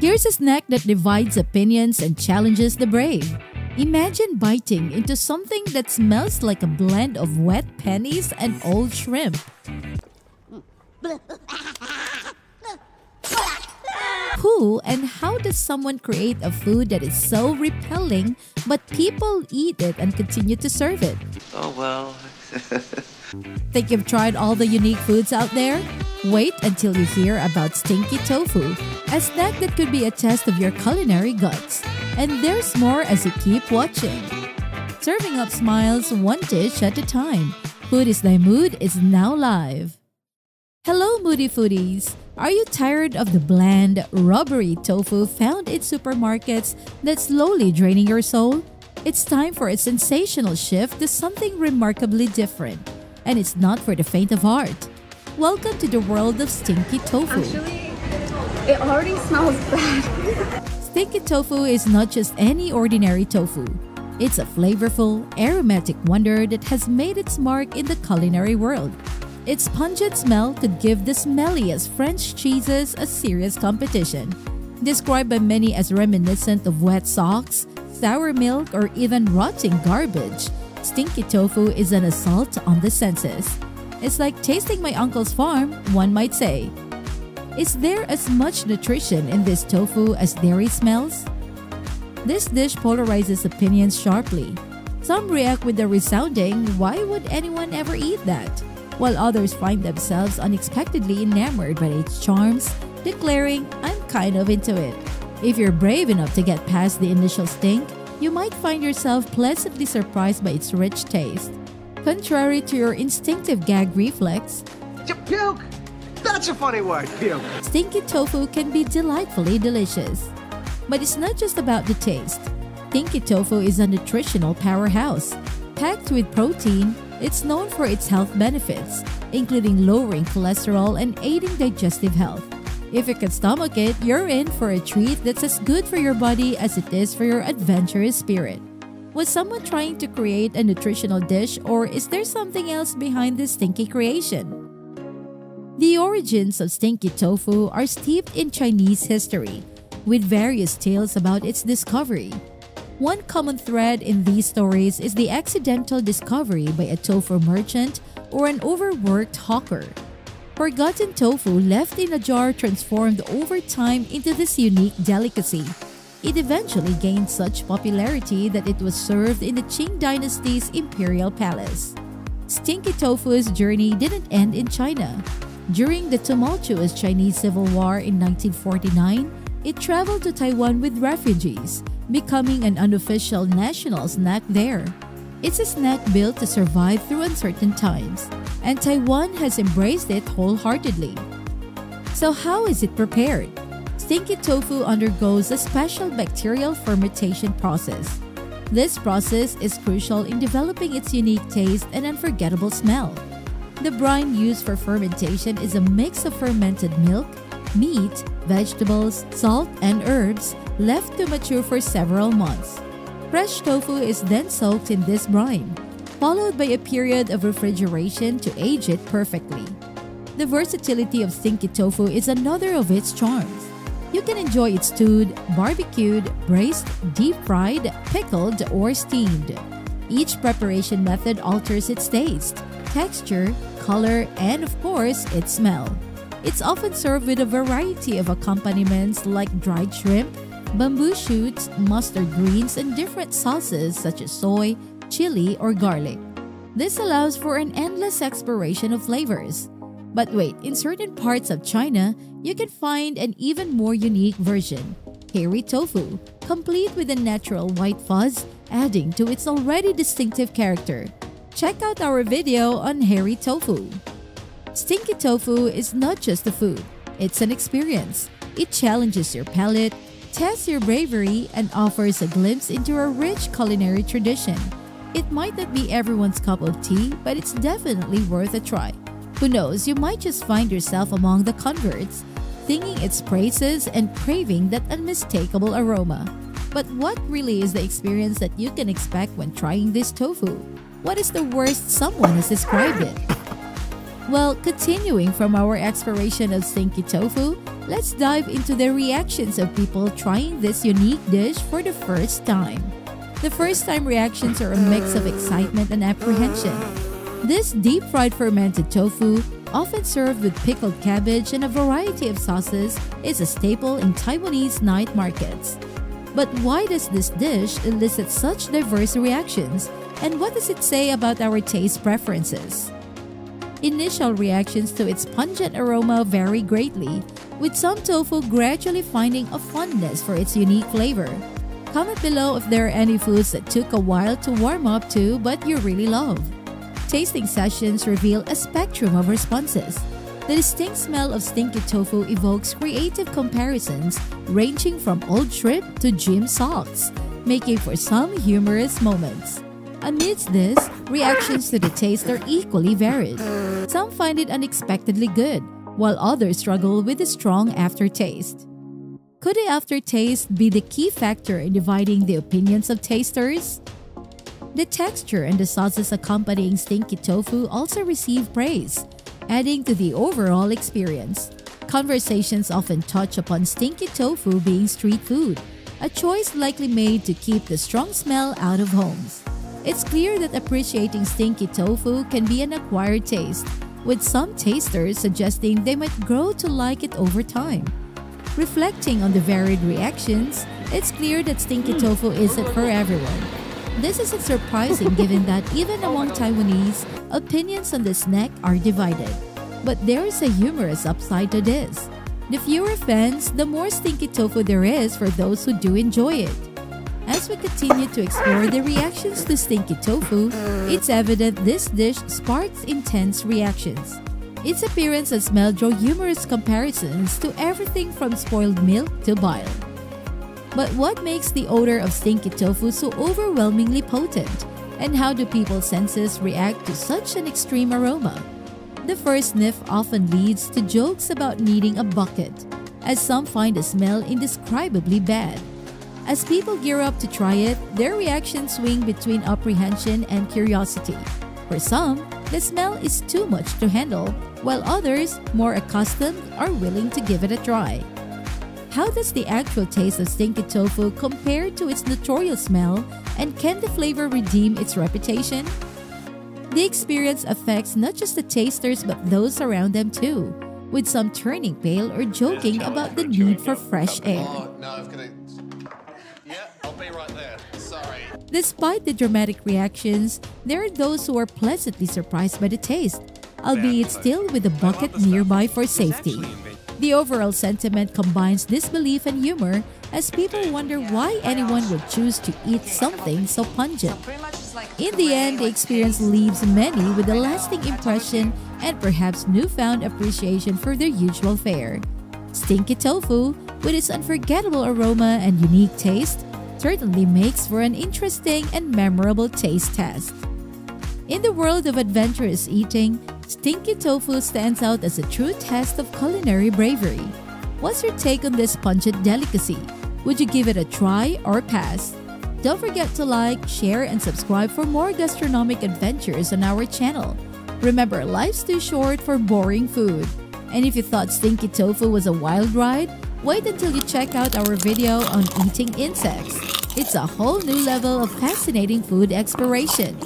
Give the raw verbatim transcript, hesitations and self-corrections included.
Here's a snack that divides opinions and challenges the brave. Imagine biting into something that smells like a blend of wet pennies and old shrimp. Who and how does someone create a food that is so repelling, but people eat it and continue to serve it? Oh well. Think you've tried all the unique foods out there? Wait until you hear about Stinky Tofu, a snack that could be a test of your culinary guts. And there's more as you keep watching. Serving up smiles one dish at a time, Food Is Thy Mood is now live. Hello Moody Foodies! Are you tired of the bland, rubbery tofu found in supermarkets that's slowly draining your soul? It's time for a sensational shift to something remarkably different. And it's not for the faint of heart. Welcome to the world of Stinky Tofu. Actually, it already smells bad. Stinky Tofu is not just any ordinary tofu. It's a flavorful, aromatic wonder that has made its mark in the culinary world. Its pungent smell could give the smelliest French cheeses a serious competition. Described by many as reminiscent of wet socks, sour milk, or even rotting garbage, Stinky Tofu is an assault on the senses. It's like tasting my uncle's farm, one might say. Is there as much nutrition in this tofu as dairy smells? This dish polarizes opinions sharply. Some react with the resounding, "Why would anyone ever eat that?" while others find themselves unexpectedly enamored by its charms, declaring, "I'm kind of into it." If you're brave enough to get past the initial stink, you might find yourself pleasantly surprised by its rich taste. Contrary to your instinctive gag reflex, puke? That's a funny word, puke. Stinky Tofu can be delightfully delicious. But it's not just about the taste. Stinky Tofu is a nutritional powerhouse. Packed with protein, it's known for its health benefits, including lowering cholesterol and aiding digestive health. If you can stomach it, you're in for a treat that's as good for your body as it is for your adventurous spirit. Was someone trying to create a nutritional dish, or is there something else behind this stinky creation? The origins of Stinky Tofu are steeped in Chinese history, with various tales about its discovery. One common thread in these stories is the accidental discovery by a tofu merchant or an overworked hawker. Forgotten tofu left in a jar transformed over time into this unique delicacy. It eventually gained such popularity that it was served in the Qing Dynasty's imperial palace. Stinky Tofu's journey didn't end in China. During the tumultuous Chinese Civil War in nineteen forty-nine, it traveled to Taiwan with refugees, becoming an unofficial national snack there. It's a snack built to survive through uncertain times, and Taiwan has embraced it wholeheartedly. So how is it prepared? Stinky Tofu undergoes a special bacterial fermentation process. This process is crucial in developing its unique taste and unforgettable smell. The brine used for fermentation is a mix of fermented milk, meat, vegetables, salt, and herbs left to mature for several months. Fresh tofu is then soaked in this brine, followed by a period of refrigeration to age it perfectly. The versatility of Stinky Tofu is another of its charms. You can enjoy it stewed, barbecued, braised, deep-fried, pickled, or steamed. Each preparation method alters its taste, texture, color, and of course, its smell. It's often served with a variety of accompaniments like dried shrimp, bamboo shoots, mustard greens, and different sauces such as soy, chili, or garlic. This allows for an endless exploration of flavors. But wait, in certain parts of China, you can find an even more unique version, hairy tofu, complete with a natural white fuzz, adding to its already distinctive character. Check out our video on hairy tofu. Stinky Tofu is not just a food, it's an experience. It challenges your palate, tests your bravery, and offers a glimpse into a rich culinary tradition. It might not be everyone's cup of tea, but it's definitely worth a try. Who knows, you might just find yourself among the converts, singing its praises and craving that unmistakable aroma. But what really is the experience that you can expect when trying this tofu? What is the worst someone has described it? Well, continuing from our exploration of stinky tofu, let's dive into the reactions of people trying this unique dish for the first time. The first-time reactions are a mix of excitement and apprehension. This deep-fried fermented tofu, often served with pickled cabbage and a variety of sauces, is a staple in Taiwanese night markets. But why does this dish elicit such diverse reactions, and what does it say about our taste preferences? Initial reactions to its pungent aroma vary greatly, with some tofu gradually finding a fondness for its unique flavor. Comment below if there are any foods that took a while to warm up to but you really love. Tasting sessions reveal a spectrum of responses. The distinct smell of stinky tofu evokes creative comparisons ranging from old shrimp to gym socks, making for some humorous moments. Amidst this, reactions to the taste are equally varied. Some find it unexpectedly good, while others struggle with a strong aftertaste. Could the aftertaste be the key factor in dividing the opinions of tasters? The texture and the sauces accompanying stinky tofu also receive praise, adding to the overall experience. Conversations often touch upon stinky tofu being street food, a choice likely made to keep the strong smell out of homes. It's clear that appreciating stinky tofu can be an acquired taste, with some tasters suggesting they might grow to like it over time. Reflecting on the varied reactions, it's clear that stinky tofu isn't for everyone. This isn't surprising given that even among Taiwanese, opinions on the snack are divided. But there is a humorous upside to this. The fewer fans, the more stinky tofu there is for those who do enjoy it. As we continue to explore the reactions to stinky tofu, it's evident this dish sparks intense reactions. Its appearance and smell draw humorous comparisons to everything from spoiled milk to bile. But what makes the odor of stinky tofu so overwhelmingly potent? And how do people's senses react to such an extreme aroma? The first sniff often leads to jokes about needing a bucket, as some find the smell indescribably bad. As people gear up to try it, their reactions swing between apprehension and curiosity. For some, the smell is too much to handle, while others, more accustomed, are willing to give it a try. How does the actual taste of stinky tofu compare to its notorious smell, and can the flavor redeem its reputation? The experience affects not just the tasters but those around them too, with some turning pale or joking about the need for fresh air. Despite the dramatic reactions, there are those who are pleasantly surprised by the taste, albeit still with a bucket nearby for safety. The overall sentiment combines disbelief and humor as people wonder why anyone would choose to eat something so pungent. In the end, the experience leaves many with a lasting impression and perhaps newfound appreciation for their usual fare. Stinky tofu, with its unforgettable aroma and unique taste, certainly makes for an interesting and memorable taste test. In the world of adventurous eating, stinky tofu stands out as a true test of culinary bravery. What's your take on this pungent delicacy? Would you give it a try or pass? Don't forget to like, share, and subscribe for more gastronomic adventures on our channel. Remember, life's too short for boring food. And if you thought stinky tofu was a wild ride, wait until you check out our video on eating insects. It's a whole new level of fascinating food exploration.